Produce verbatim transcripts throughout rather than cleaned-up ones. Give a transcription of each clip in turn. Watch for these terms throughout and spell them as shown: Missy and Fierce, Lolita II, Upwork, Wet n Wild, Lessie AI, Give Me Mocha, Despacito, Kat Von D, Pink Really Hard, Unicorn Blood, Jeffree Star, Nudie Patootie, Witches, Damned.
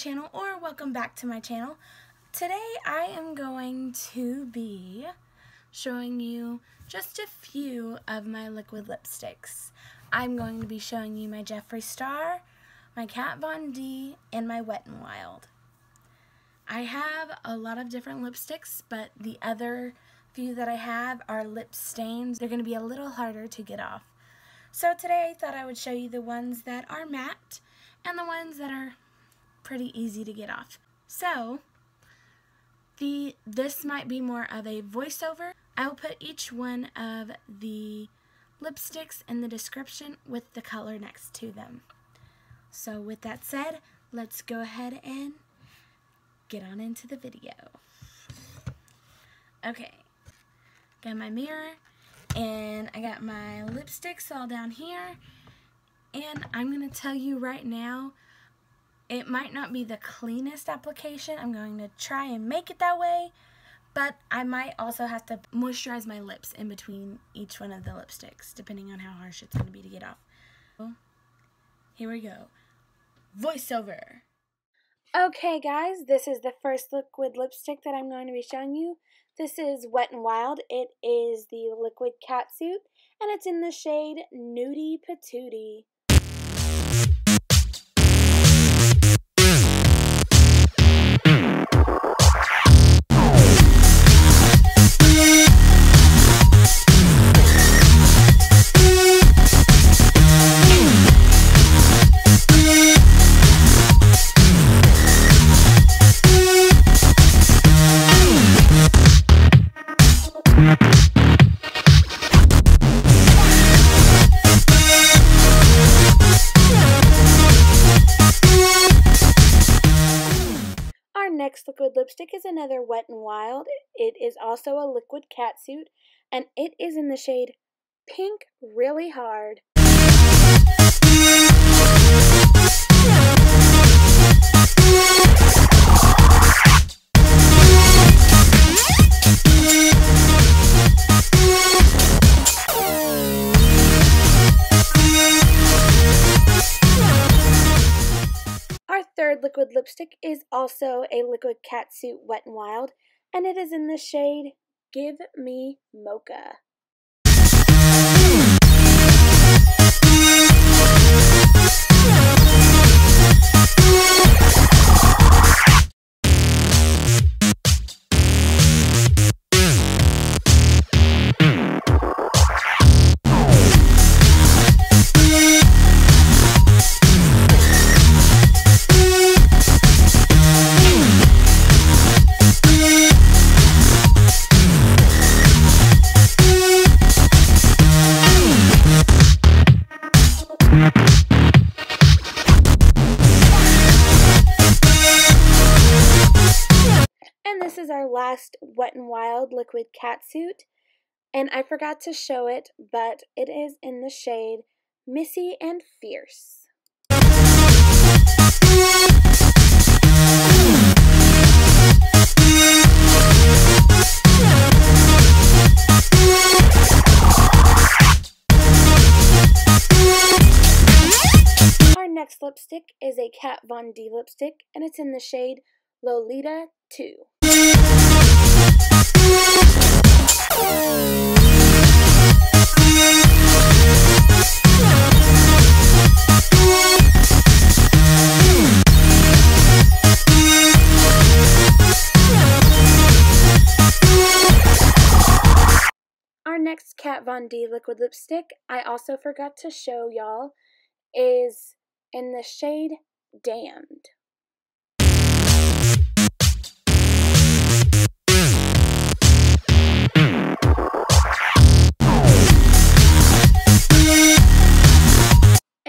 channel or welcome back to my channel. Today I am going to be showing you just a few of my liquid lipsticks. I'm going to be showing you my Jeffree Star, my Kat Von D, and my Wet n Wild. I have a lot of different lipsticks, but the other few that I have are lip stains. They're going to be a little harder to get off. So today I thought I would show you the ones that are matte and the ones that are pretty easy to get off. So the this might be more of a voiceover. I will put each one of the lipsticks in the description with the color next to them. So with that said, let's go ahead and get on into the video. Okay, got my mirror and I got my lipsticks all down here, and I'm going to tell you right now, it might not be the cleanest application. I'm going to try and make it that way, but I might also have to moisturize my lips in between each one of the lipsticks, depending on how harsh it's going to be to get off. So, here we go. Voiceover! Okay guys, this is the first liquid lipstick that I'm going to be showing you. This is Wet n Wild. It is the liquid catsuit, and it's in the shade Nudie Patootie. Next liquid lipstick is another Wet n Wild. It is also a liquid catsuit, and it is in the shade Pink Really Hard. Third liquid lipstick is also a liquid catsuit Wet n Wild, and it is in the shade Give Me Mocha. Our last Wet n Wild liquid catsuit, and I forgot to show it, but it is in the shade Missy and Fierce. Our next lipstick is a Kat Von D lipstick, and it's in the shade Lolita two. Our next Kat Von D liquid lipstick, I also forgot to show y'all, is in the shade Damned.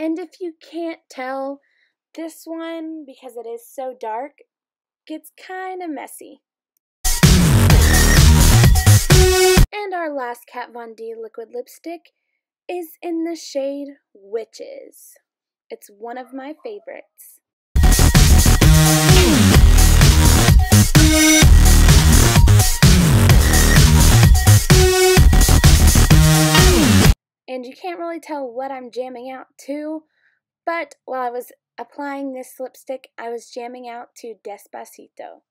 And if you can't tell, this one, because it is so dark, gets kind of messy. And our last Kat Von D liquid lipstick is in the shade Witches. It's one of my favorites. And you can't really tell what I'm jamming out to, but while I was Applying this lipstick, I was jamming out to Despacito.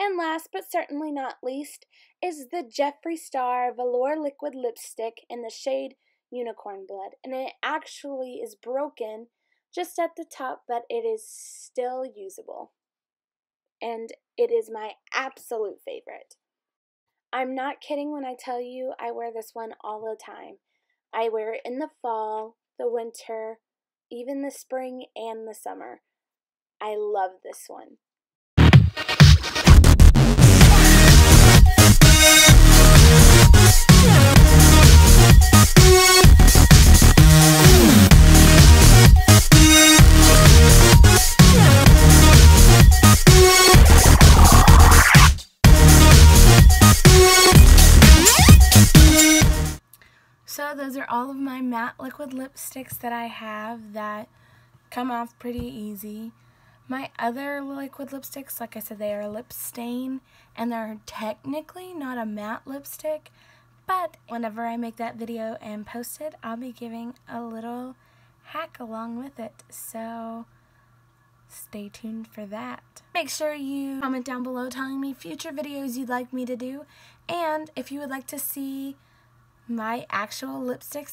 And last but certainly not least is the Jeffree Star Velour Liquid Lipstick in the shade Unicorn Blood. And it actually is broken just at the top, but it is still usable. And it is my absolute favorite. I'm not kidding when I tell you I wear this one all the time. I wear it in the fall, the winter, even the spring and the summer. I love this one. So those are all of my matte liquid lipsticks that I have that come off pretty easy. My other liquid lipsticks, like I said, they are lip stain, and they're technically not a matte lipstick, but whenever I make that video and post it, I'll be giving a little hack along with it, so stay tuned for that. Make sure you comment down below telling me future videos you'd like me to do, and if you would like to see my actual lipsticks.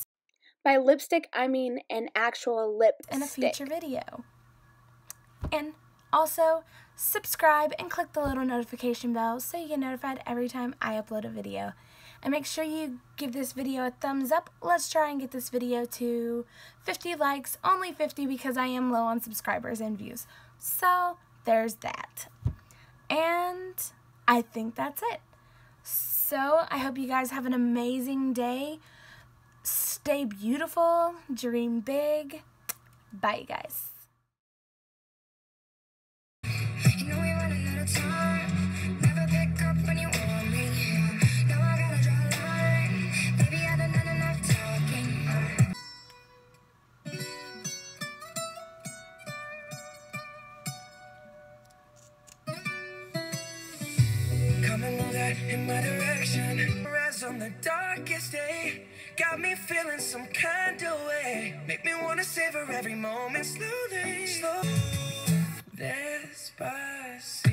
By lipstick, I mean an actual lipstick. In a future video. And also, subscribe and click the little notification bell so you get notified every time I upload a video. And make sure you give this video a thumbs up. Let's try and get this video to fifty likes. Only fifty because I am low on subscribers and views. So, there's that. And I think that's it. So, I hope you guys have an amazing day. Stay beautiful. Dream big. Bye, you guys. You know we run out of time. Never pick up when you want me. Now I gotta draw a line. Baby, I done done enough talking. Coming on that in my direction. Rise on the darkest day. Got me feeling some kind of way. Make me wanna savor every moment slowly. Slowly. Despacito.